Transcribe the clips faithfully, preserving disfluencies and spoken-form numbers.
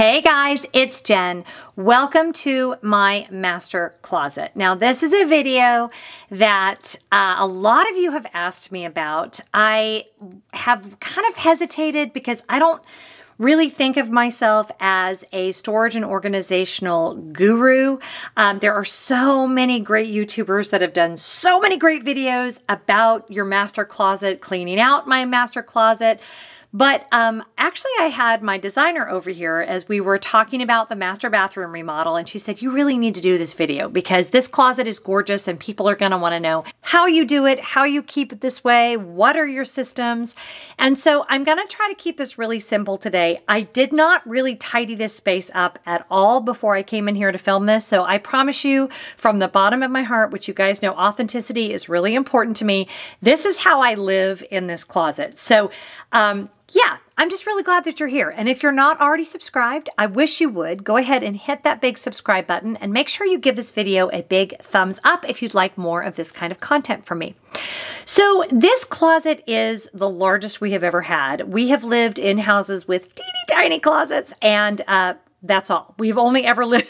Hey guys, it's Jen. Welcome to my master closet. Now this is a video that uh, a lot of you have asked me about. I have kind of hesitated because I don't really think of myself as a storage and organizational guru. Um, there are so many great YouTubers that have done so many great videos about your master closet, cleaning out my master closet. But um, actually I had my designer over here as we were talking about the master bathroom remodel, and she said, you really need to do this video because this closet is gorgeous and people are gonna wanna know how you do it, how you keep it this way, what are your systems? And so I'm gonna try to keep this really simple today. I did not really tidy this space up at all before I came in here to film this. So I promise you from the bottom of my heart, which you guys know authenticity is really important to me, this is how I live in this closet. So, um, yeah, I'm just really glad that you're here. And if you're not already subscribed, I wish you would. Go ahead and hit that big subscribe button and make sure you give this video a big thumbs up if you'd like more of this kind of content from me. So this closet is the largest we have ever had. We have lived in houses with teeny tiny closets, and uh, that's all. We've only ever lived...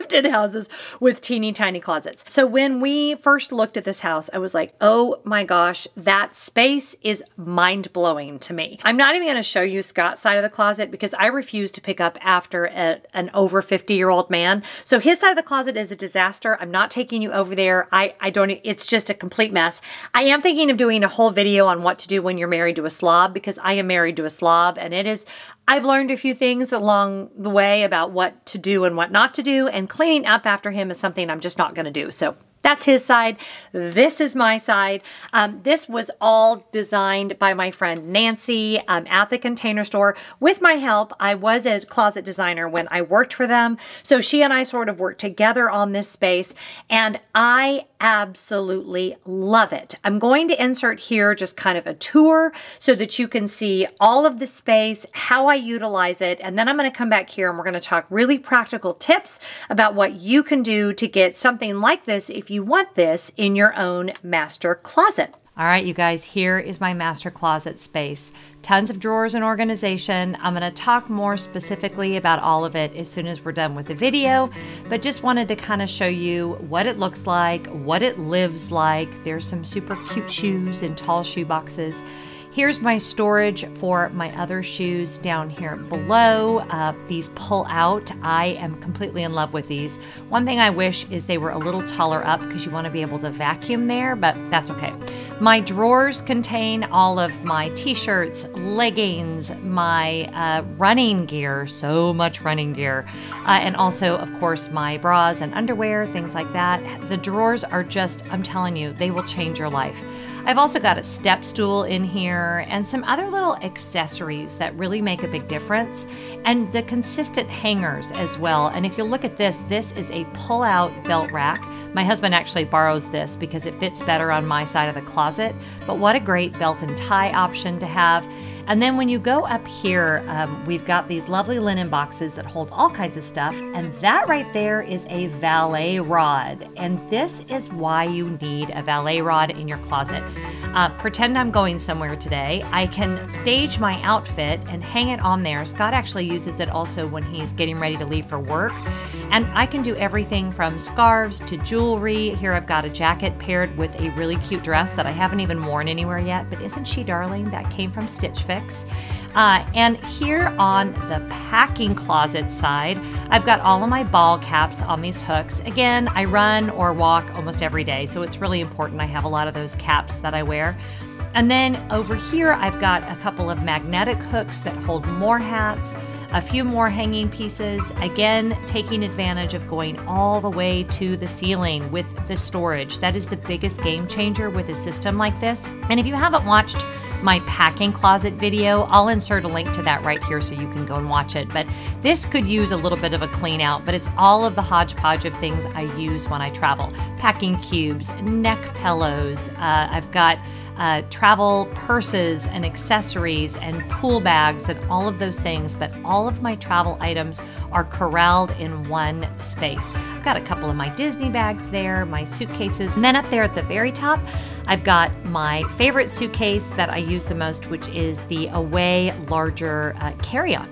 lived in houses with teeny tiny closets. So when we first looked at this house, I was like, oh my gosh, that space is mind-blowing to me. I'm not even gonna show you Scott's side of the closet because I refuse to pick up after a, an over fifty year old man. So his side of the closet is a disaster. I'm not taking you over there. I, I don't, it's just a complete mess. I am thinking of doing a whole video on what to do when you're married to a slob, because I am married to a slob, and it is, I've learned a few things along the way about what to do and what not to do, and cleaning up after him is something I'm just not gonna do. So that's his side. This is my side. Um, this was all designed by my friend Nancy um, at the Container Store. With my help, I was a closet designer when I worked for them. So she and I sort of worked together on this space, and I absolutely love it. I'm going to insert here just kind of a tour so that you can see all of the space, how I utilize it, and then I'm gonna come back here and we're gonna talk really practical tips about what you can do to get something like this if you want this in your own master closet. All right, you guys, here is my master closet space. Tons of drawers and organization. I'm gonna talk more specifically about all of it as soon as we're done with the video, but just wanted to kind of show you what it looks like, what it lives like. There's some super cute shoes and tall shoe boxes. Here's my storage for my other shoes down here below. Uh, these pull out. I am completely in love with these. One thing I wish is they were a little taller up because you want to be able to vacuum there, but that's okay. My drawers contain all of my t-shirts, leggings, my uh, running gear, so much running gear, uh, and also, of course, my bras and underwear, things like that. The drawers are just, I'm telling you, they will change your life. I've also got a step stool in here and some other little accessories that really make a big difference, and the consistent hangers as well. And if you look at this, this is a pull-out belt rack. My husband actually borrows this because it fits better on my side of the closet, but what a great belt and tie option to have. And then when you go up here, um, we've got these lovely linen boxes that hold all kinds of stuff. And that right there is a valet rod. And this is why you need a valet rod in your closet. Uh, pretend I'm going somewhere today. I can stage my outfit and hang it on there. Scott actually uses it also when he's getting ready to leave for work. And I can do everything from scarves to jewelry. Here I've got a jacket paired with a really cute dress that I haven't even worn anywhere yet, but isn't she darling? That came from Stitch Fix. Uh, and here on the packing closet side, I've got all of my ball caps on these hooks. Again, I run or walk almost every day, so it's really important I have a lot of those caps that I wear. And then over here, I've got a couple of magnetic hooks that hold more hats, a few more hanging pieces, again, taking advantage of going all the way to the ceiling with the storage. That is the biggest game changer with a system like this. And if you haven't watched my packing closet video, I'll insert a link to that right here so you can go and watch it. But this could use a little bit of a clean out, but it's all of the hodgepodge of things I use when I travel. Packing cubes, neck pillows, uh, I've got Uh, travel purses and accessories and pool bags and all of those things, but all of my travel items are corralled in one space. I've got a couple of my Disney bags there, my suitcases, and then up there at the very top, I've got my favorite suitcase that I use the most, which is the Away larger uh, carry-on.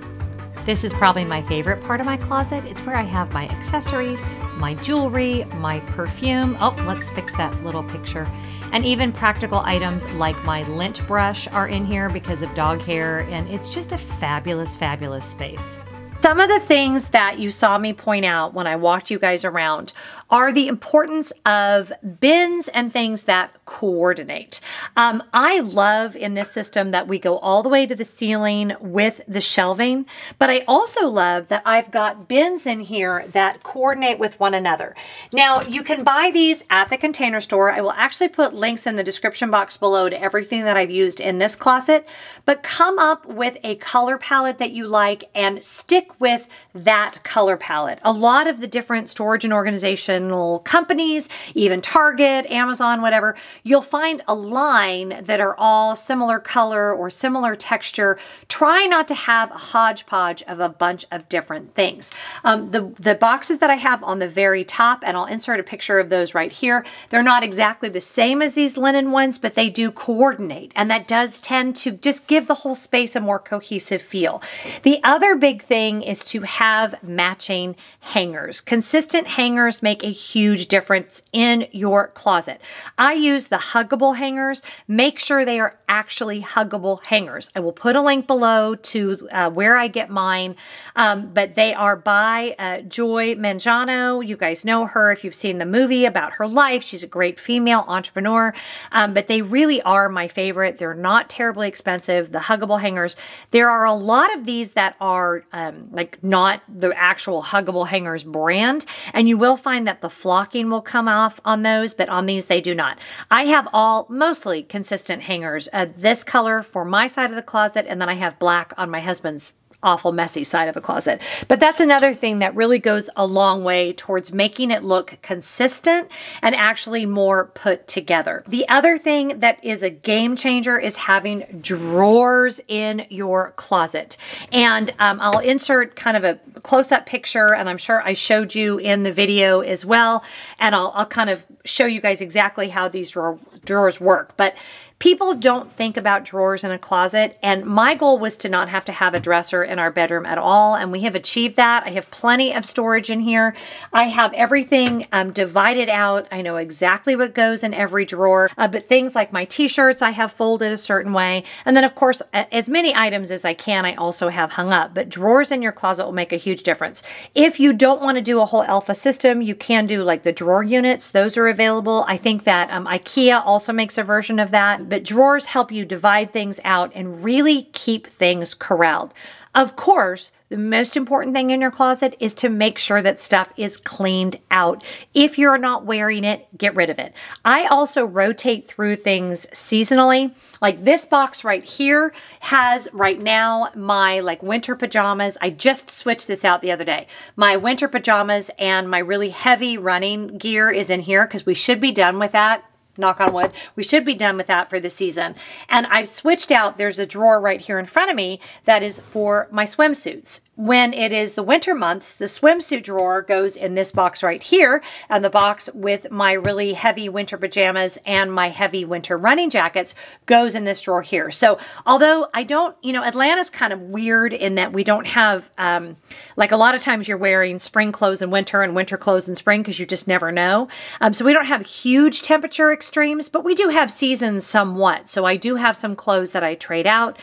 This is probably my favorite part of my closet. It's where I have my accessories, my jewelry, my perfume. Oh, let's fix that little picture. And even practical items like my lint brush are in here because of dog hair, and it's just a fabulous, fabulous space. Some of the things that you saw me point out when I walked you guys around are the importance of bins and things that coordinate. Um, I love in this system that we go all the way to the ceiling with the shelving, but I also love that I've got bins in here that coordinate with one another. Now, you can buy these at the Container Store. I will actually put links in the description box below to everything that I've used in this closet, but come up with a color palette that you like and stick with that color palette. A lot of the different storage and organizational companies, even Target, Amazon, whatever, you'll find a line that are all similar color or similar texture. Try not to have a hodgepodge of a bunch of different things. Um, the, the boxes that I have on the very top, and I'll insert a picture of those right here, they're not exactly the same as these linen ones, but they do coordinate, and that does tend to just give the whole space a more cohesive feel. The other big thing is to have matching hangers. Consistent hangers make a huge difference in your closet. I use the Huggable Hangers. Make sure they are actually huggable hangers. I will put a link below to uh, where I get mine, um, but they are by uh, Joy Mangano. You guys know her if you've seen the movie about her life. She's a great female entrepreneur, um, but they really are my favorite. They're not terribly expensive, the Huggable Hangers. There are a lot of these that are um, like not the actual Huggable Hangers brand, and you will find that the flocking will come off on those, but on these they do not. I have all mostly consistent hangers, uh, this color for my side of the closet, and then I have black on my husband's awful messy side of the closet. But that's another thing that really goes a long way towards making it look consistent and actually more put together. The other thing that is a game changer is having drawers in your closet. And um, I'll insert kind of a close-up picture, and I'm sure I showed you in the video as well, and I'll, I'll kind of show you guys exactly how these drawer, drawers work. But people don't think about drawers in a closet, and my goal was to not have to have a dresser in our bedroom at all, and we have achieved that. I have plenty of storage in here. I have everything um, divided out. I know exactly what goes in every drawer, uh, but things like my t-shirts I have folded a certain way, and then of course as many items as I can I also have hung up, but drawers in your closet will make a huge difference. If you don't want to do a whole elfa system, you can do like the drawer units. Those are available. I think that um, IKEA also makes a version of that. But drawers help you divide things out and really keep things corralled. Of course, the most important thing in your closet is to make sure that stuff is cleaned out. If you're not wearing it, get rid of it. I also rotate through things seasonally. Like this box right here has right now my like winter pajamas. I just switched this out the other day. My winter pajamas and my really heavy running gear is in here because we should be done with that. Knock on wood, we should be done with that for the season. And I've switched out, there's a drawer right here in front of me that is for my swimsuits. When it is the winter months, the swimsuit drawer goes in this box right here, and the box with my really heavy winter pajamas and my heavy winter running jackets goes in this drawer here. So although I don't, you know, Atlanta's kind of weird in that we don't have, um, like a lot of times you're wearing spring clothes in winter and winter clothes in spring because you just never know. Um, so we don't have huge temperature extremes, but we do have seasons somewhat. So I do have some clothes that I trade out.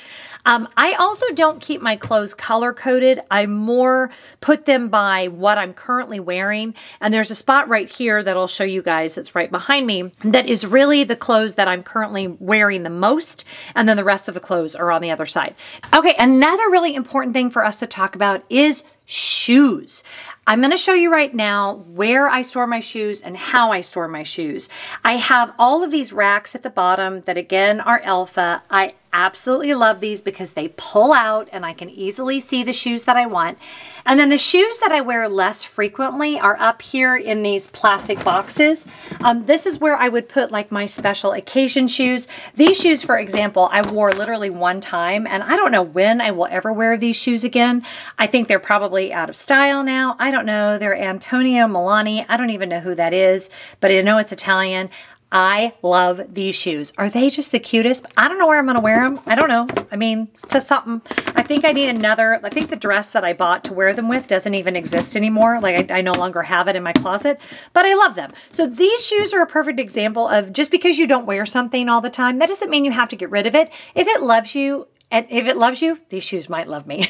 Um, I also don't keep my clothes color coded. I more put them by what I'm currently wearing, and there's a spot right here that I'll show you guys that's right behind me that is really the clothes that I'm currently wearing the most, and then the rest of the clothes are on the other side. Okay, another really important thing for us to talk about is shoes. I'm going to show you right now where I store my shoes and how I store my shoes. I have all of these racks at the bottom that again are elfa. I absolutely love these because they pull out and I can easily see the shoes that I want. And then the shoes that I wear less frequently are up here in these plastic boxes. Um, this is where I would put like my special occasion shoes. These shoes, for example, I wore literally one time, and I don't know when I will ever wear these shoes again. I think they're probably out of style now. I don't know. They're Antonio Milani. I don't even know who that is, but I know it's Italian. I love these shoes. Are they just the cutest? I don't know where I'm gonna wear them. I don't know. I mean, it's just something. I think I need another, I think the dress that I bought to wear them with doesn't even exist anymore. Like I, I no longer have it in my closet, but I love them. So these shoes are a perfect example of just because you don't wear something all the time, that doesn't mean you have to get rid of it. If it loves you, and if it loves you, these shoes might love me.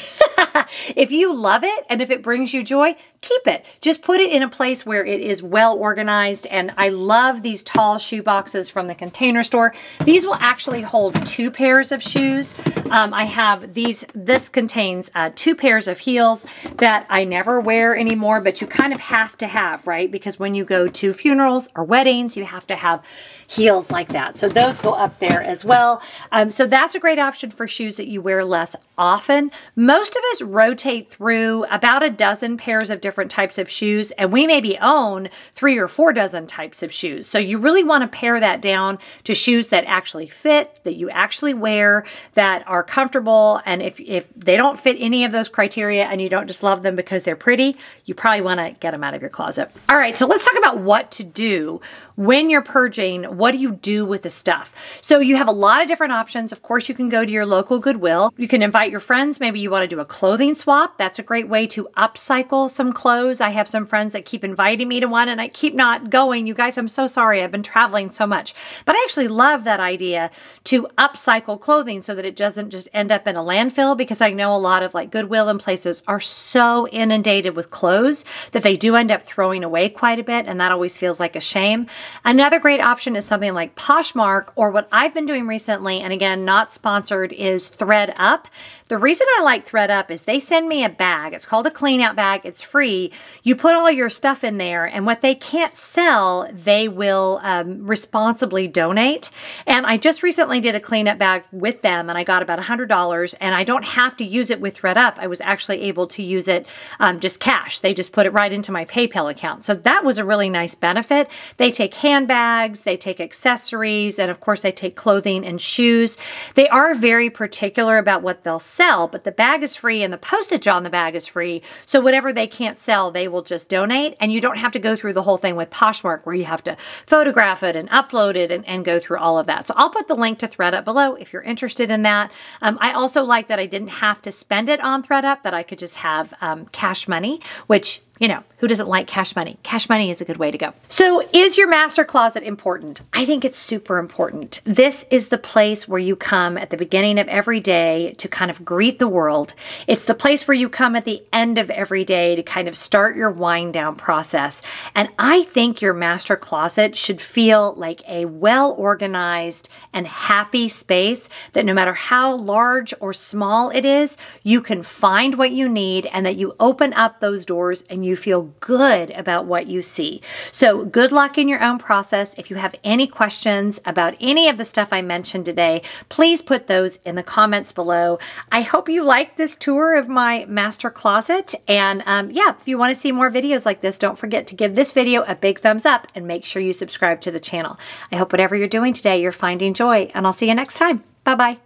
If you love it and if it brings you joy, keep it. Just put it in a place where it is well organized. And I love these tall shoe boxes from the Container Store. These will actually hold two pairs of shoes. Um, I have these, this contains uh, two pairs of heels that I never wear anymore, but you kind of have to have, right? Because when you go to funerals or weddings, you have to have heels like that. So those go up there as well. Um, so that's a great option for shoes that you wear less often. Most of us rotate through about a dozen pairs of different types of shoes, and we maybe own three or four dozen types of shoes. So you really want to pare that down to shoes that actually fit, that you actually wear, that are comfortable. And if, if they don't fit any of those criteria and you don't just love them because they're pretty, you probably want to get them out of your closet. All right, so let's talk about what to do when you're purging. What do you do with the stuff? So you have a lot of different options. Of course, you can go to your local Goodwill. You can invite your friends. Maybe you want to do a clothing swap. That's a great way to upcycle some clothes. I have some friends that keep inviting me to one and I keep not going. You guys, I'm so sorry. I've been traveling so much. But I actually love that idea to upcycle clothing so that it doesn't just end up in a landfill, because I know a lot of like Goodwill and places are so inundated with clothes that they do end up throwing away quite a bit, and that always feels like a shame. Another great option is something like Poshmark, or what I've been doing recently, and again, not sponsored, is ThredUp. The reason I like ThredUp is they send me a bag. It's called a clean out bag. It's free. You put all your stuff in there, and what they can't sell, they will um, responsibly donate. And I just recently did a clean up bag with them, and I got about a hundred dollars, and I don't have to use it with ThredUp. I was actually able to use it um, just cash. They just put it right into my PayPal account. So that was a really nice benefit. They take handbags, they take accessories, and of course they take clothing and shoes. They are very particular about what they'll sell, but the bag is free and the postage on the bag is free. So whatever they can't sell, they will just donate, and you don't have to go through the whole thing with Poshmark where you have to photograph it and upload it and, and go through all of that. So I'll put the link to ThredUp below if you're interested in that. Um, I also like that I didn't have to spend it on ThredUp, that I could just have um, cash money, which, you know, who doesn't like cash money? Cash money is a good way to go. So is your master closet important? I think it's super important. This is the place where you come at the beginning of every day to kind of greet the world. It's the place where you come at the end of every day to kind of start your wind down process. And I think your master closet should feel like a well-organized and happy space that no matter how large or small it is, you can find what you need, and that you open up those doors and you feel good about what you see. So good luck in your own process. If you have any questions about any of the stuff I mentioned today, please put those in the comments below. I hope you liked this tour of my master closet. And um, yeah, if you want to see more videos like this, don't forget to give this video a big thumbs up and make sure you subscribe to the channel. I hope whatever you're doing today, you're finding joy, and I'll see you next time. Bye-bye.